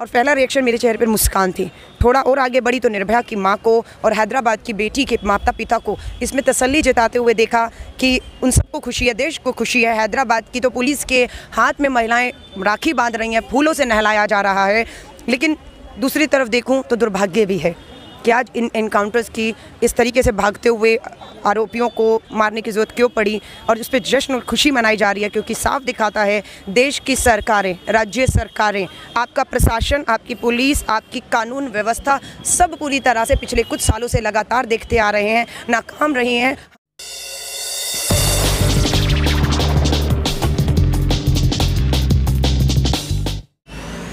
और पहला रिएक्शन मेरे चेहरे पर मुस्कान थी। थोड़ा और आगे बढ़ी तो निर्भया की मां को और हैदराबाद की बेटी के माता पिता को इसमें तसल्ली जताते हुए देखा कि उन सबको खुशी है, देश को खुशी है। हैदराबाद की तो पुलिस के हाथ में महिलाएं राखी बांध रही हैं, फूलों से नहलाया जा रहा है। लेकिन दूसरी तरफ देखूं तो दुर्भाग्य भी है कि आज इन एनकाउंटर्स की इस तरीके से भागते हुए आरोपियों को मारने की ज़रूरत क्यों पड़ी और उस पर जश्न और खुशी मनाई जा रही है, क्योंकि साफ दिखाता है देश की सरकारें, राज्य सरकारें, आपका प्रशासन, आपकी पुलिस, आपकी कानून व्यवस्था सब पूरी तरह से पिछले कुछ सालों से लगातार देखते आ रहे हैं, नाकाम रही हैं।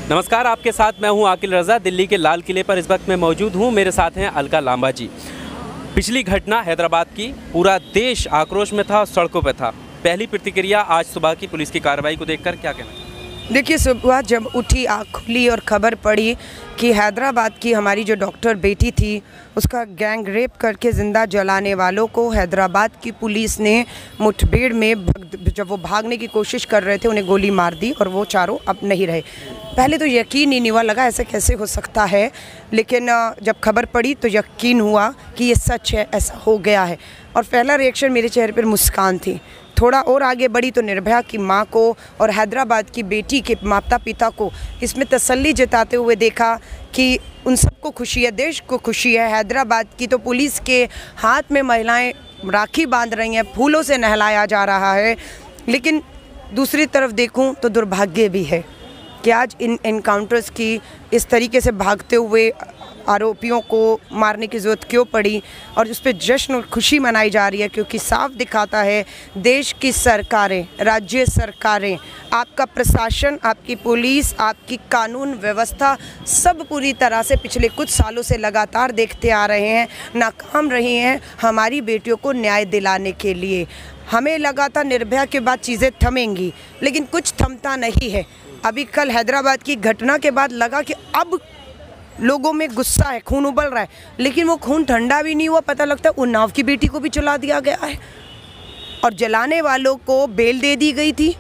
नमस्कार, आपके साथ मैं हूं आकिल रजा। दिल्ली के लाल किले पर इस वक्त मैं मौजूद हूं, मेरे साथ हैं अलका लांबा जी। पिछली घटना हैदराबाद की, पूरा देश आक्रोश में था, सड़कों पर था। पहली प्रतिक्रिया आज सुबह की पुलिस की कार्रवाई को देखकर क्या कहना? देखिए, सुबह जब उठी, आँख खुली और खबर पड़ी कि हैदराबाद की हमारी जो डॉक्टर बेटी थी उसका गैंग रेप करके ज़िंदा जलाने वालों को हैदराबाद की पुलिस ने मुठभेड़ में जब वो भागने की कोशिश कर रहे थे उन्हें गोली मार दी और वो चारों अब नहीं रहे। पहले तो यकीन ही नहीं हुआ, लगा ऐसे कैसे हो सकता है, लेकिन जब खबर पड़ी तो यकीन हुआ कि ये सच है, ऐसा हो गया है। और पहला रिएक्शन मेरे चेहरे पर मुस्कान थी। थोड़ा और आगे बढ़ी तो निर्भया की मां को और हैदराबाद की बेटी के माता पिता को इसमें तसल्ली जताते हुए देखा कि उन सबको खुशी है, देश को खुशी है। हैदराबाद की तो पुलिस के हाथ में महिलाएँ राखी बांध रही हैं, फूलों से नहलाया जा रहा है। लेकिन दूसरी तरफ देखूँ तो दुर्भाग्य भी है कि आज इन एनकाउंटर्स की इस तरीके से भागते हुए आरोपियों को मारने की ज़रूरत क्यों पड़ी और उस पर जश्न और खुशी मनाई जा रही है, क्योंकि साफ दिखाता है देश की सरकारें, राज्य सरकारें, आपका प्रशासन, आपकी पुलिस, आपकी कानून व्यवस्था सब पूरी तरह से पिछले कुछ सालों से लगातार देखते आ रहे हैं, नाकाम रही हैं हमारी बेटियों को न्याय दिलाने के लिए। हमें लगा था निर्भया के बाद चीज़ें थमेंगी, लेकिन कुछ थमता नहीं है। अभी कल हैदराबाद की घटना के बाद लगा कि अब लोगों में गुस्सा है, खून उबल रहा है, लेकिन वो खून ठंडा भी नहीं हुआ। पता लगता है उन्नाव की बेटी को भी जला दिया गया है और जलाने वालों को बेल दे दी गई थी।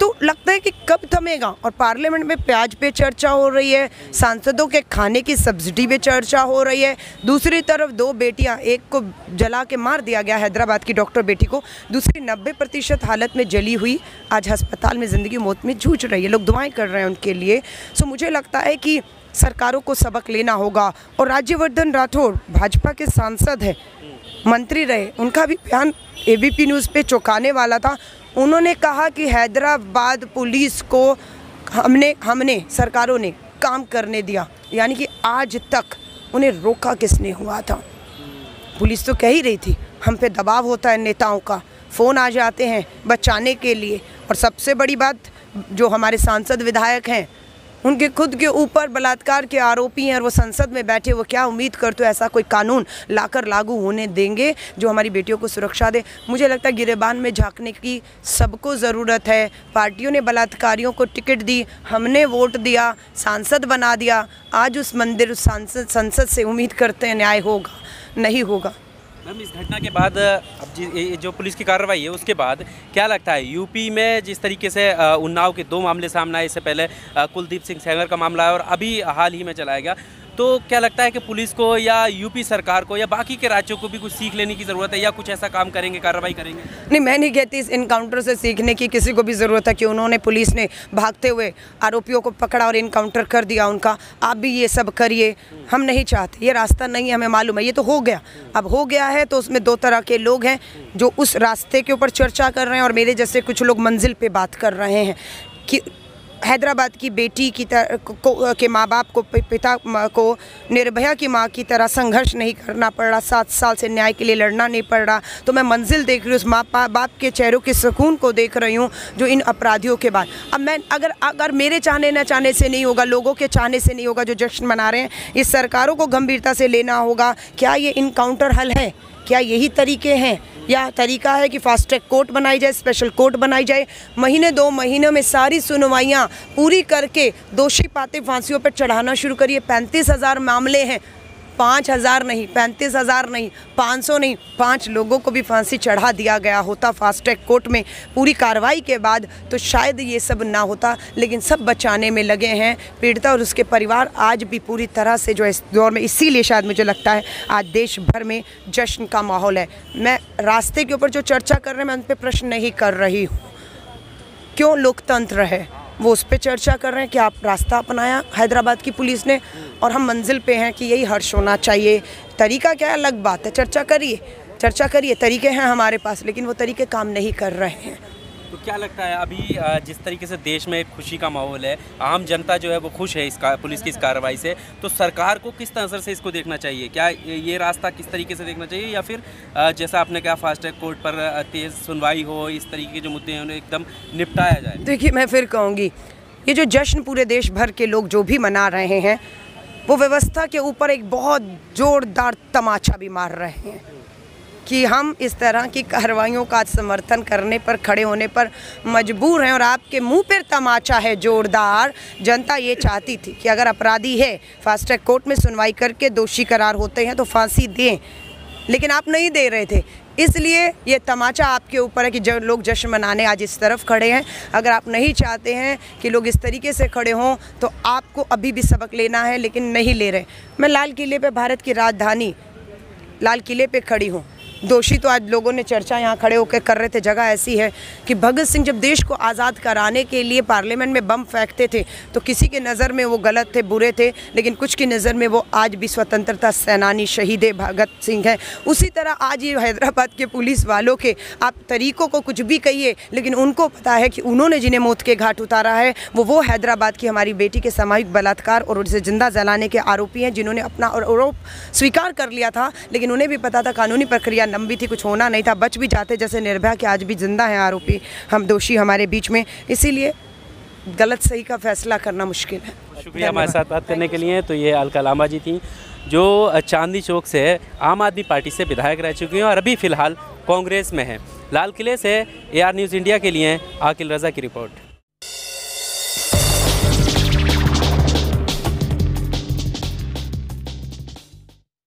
तो लगता है कि कब थमेगा। और पार्लियामेंट में प्याज पे चर्चा हो रही है, सांसदों के खाने की सब्सिडी पे चर्चा हो रही है। दूसरी तरफ दो बेटियां, एक को जला के मार दिया गया हैदराबाद की डॉक्टर बेटी को, दूसरी 90% हालत में जली हुई आज अस्पताल में ज़िंदगी मौत में जूझ रही है। लोग दुआएं कर रहे हैं उनके लिए। सो मुझे लगता है कि सरकारों को सबक लेना होगा। और राज्यवर्धन राठौड़ भाजपा के सांसद हैं, मंत्री रहे, उनका भी बयान एबीपी न्यूज़ पे चौंकाने वाला था। उन्होंने कहा कि हैदराबाद पुलिस को हमने सरकारों ने काम करने दिया, यानी कि आज तक उन्हें रोका किसने हुआ था। पुलिस तो कह ही रही थी हम पे दबाव होता है नेताओं का, फ़ोन आ जाते हैं बचाने के लिए। और सबसे बड़ी बात, जो हमारे सांसद विधायक हैं उनके खुद के ऊपर बलात्कार के आरोपी हैं और वो संसद में बैठे, वो क्या उम्मीद करते हो ऐसा कोई कानून लाकर लागू होने देंगे जो हमारी बेटियों को सुरक्षा दे। मुझे लगता है गिरेबान में झांकने की सबको ज़रूरत है। पार्टियों ने बलात्कारियों को टिकट दी, हमने वोट दिया, सांसद बना दिया। आज उस मंदिर, उस संसद से उम्मीद करते हैं न्याय होगा, नहीं होगा। मैम, इस घटना के बाद अब जो पुलिस की कार्रवाई है उसके बाद क्या लगता है? यूपी में जिस तरीके से उन्नाव के दो मामले सामने आए, इससे पहले कुलदीप सिंह सैगर का मामला है और अभी हाल ही में चलाया गया, तो क्या लगता है कि पुलिस को या यूपी सरकार को या बाकी के राज्यों को भी कुछ सीख लेने की ज़रूरत है या कुछ ऐसा काम करेंगे, कार्रवाई करेंगे? नहीं, मैं नहीं कहती इस इनकाउंटर से सीखने की किसी को भी ज़रूरत है कि उन्होंने, पुलिस ने भागते हुए आरोपियों को पकड़ा और इनकाउंटर कर दिया उनका। आप भी ये सब करिए, हम नहीं चाहते, ये रास्ता नहीं है, हमें मालूम है। ये तो हो गया, अब हो गया है तो उसमें दो तरह के लोग हैं जो उस रास्ते के ऊपर चर्चा कर रहे हैं और मेरे जैसे कुछ लोग मंजिल पर बात कर रहे हैं कि हैदराबाद की बेटी की के माँ बाप को, पिता को निर्भया की माँ की तरह संघर्ष नहीं करना पड़ रहा, 7 साल से न्याय के लिए लड़ना नहीं पड़ रहा। तो मैं मंजिल देख रही हूँ, उस माँ बाप के चेहरों के सुकून को देख रही हूँ जो इन अपराधियों के बाद। अब मैं अगर मेरे चाहने ना चाहने से नहीं होगा, लोगों के चाहने से नहीं होगा जो जश्न मना रहे हैं। इस सरकारों को गंभीरता से लेना होगा। क्या ये इनकाउंटर हल है? क्या यही तरीके हैं या तरीका है कि फास्ट ट्रैक कोर्ट बनाई जाए, स्पेशल कोर्ट बनाई जाए, महीने 2 महीने में सारी सुनवाइयाँ पूरी करके दोषी पाते फांसियों पर चढ़ाना शुरू करिए। 35,000 मामले हैं, 5000 नहीं, 35,000 नहीं, 500 नहीं, 5 लोगों को भी फांसी चढ़ा दिया गया होता फास्ट ट्रैक कोर्ट में पूरी कार्रवाई के बाद, तो शायद ये सब ना होता। लेकिन सब बचाने में लगे हैं पीड़िता और उसके परिवार आज भी पूरी तरह से जो इस दौर में, इसीलिए शायद मुझे लगता है आज देश भर में जश्न का माहौल है। मैं रास्ते के ऊपर जो चर्चा कर रहे हैं, मैं उन पर प्रश्न नहीं कर रही हूँ, क्यों लोकतंत्र है वो उस पर चर्चा कर रहे हैं कि आप रास्ता अपनाया हैदराबाद की पुलिस ने और हम मंजिल पे हैं कि यही हर्ष होना चाहिए। तरीका क्या है अलग बात है, चर्चा करिए, तरीके हैं हमारे पास, लेकिन वो तरीके काम नहीं कर रहे हैं। तो क्या लगता है अभी जिस तरीके से देश में खुशी का माहौल है, आम जनता जो है वो खुश है इस पुलिस की इस कार्रवाई से, तो सरकार को किस तरह से इसको देखना चाहिए? क्या ये रास्ता किस तरीके से देखना चाहिए, या फिर जैसा आपने कहा फास्ट ट्रैक कोर्ट पर तेज़ सुनवाई हो, इस तरीके के जो मुद्दे हैं उन्हें एकदम निपटाया जाए? देखिए मैं फिर कहूँगी, ये जो जश्न पूरे देश भर के लोग जो भी मना रहे हैं, वो व्यवस्था के ऊपर एक बहुत ज़ोरदार तमाचा भी मार रहे हैं कि हम इस तरह की कार्रवाइयों का समर्थन करने पर, खड़े होने पर मजबूर हैं। और आपके मुंह पर तमाचा है जोरदार। जनता ये चाहती थी कि अगर अपराधी है फास्ट ट्रैक कोर्ट में सुनवाई करके दोषी करार होते हैं तो फांसी दें, लेकिन आप नहीं दे रहे थे, इसलिए ये तमाचा आपके ऊपर है कि जब लोग जश्न मनाने आज इस तरफ खड़े हैं। अगर आप नहीं चाहते हैं कि लोग इस तरीके से खड़े हों तो आपको अभी भी सबक लेना है, लेकिन नहीं ले रहे। मैं लाल किले पर, भारत की राजधानी लाल किले पर खड़ी हूँ। दोषी तो आज लोगों ने चर्चा यहाँ खड़े होकर कर रहे थे। जगह ऐसी है कि भगत सिंह जब देश को आज़ाद कराने के लिए पार्लियामेंट में बम फेंकते थे तो किसी के नज़र में वो गलत थे, बुरे थे, लेकिन कुछ की नज़र में वो आज भी स्वतंत्रता सेनानी शहीद भगत सिंह हैं। उसी तरह आज ये हैदराबाद के पुलिस वालों के, आप तरीक़ों को कुछ भी कहिए, लेकिन उनको पता है कि उन्होंने जिन्हें मौत के घाट उतारा है वो हैदराबाद की हमारी बेटी के सामूहिक बलात्कार और उसे जिंदा जलाने के आरोपी हैं, जिन्होंने अपना आरोप स्वीकार कर लिया था, लेकिन उन्हें भी पता था कानूनी प्रक्रिया लंबी थी, कुछ होना नहीं था, बच भी जाते, जैसे निर्भया के आज भी जिंदा हैं आरोपी, हम दोषी हमारे बीच में। इसीलिए गलत सही का फैसला करना मुश्किल है। शुक्रिया हमारे साथ बात करने के लिए। तो ये अलका लांबा जी थी जो चांदनी चौक से आम आदमी पार्टी से विधायक रह चुकी हैं और अभी फ़िलहाल कांग्रेस में हैं। लाल किले से AR न्यूज़ इंडिया के लिए आकिल रजा की रिपोर्ट।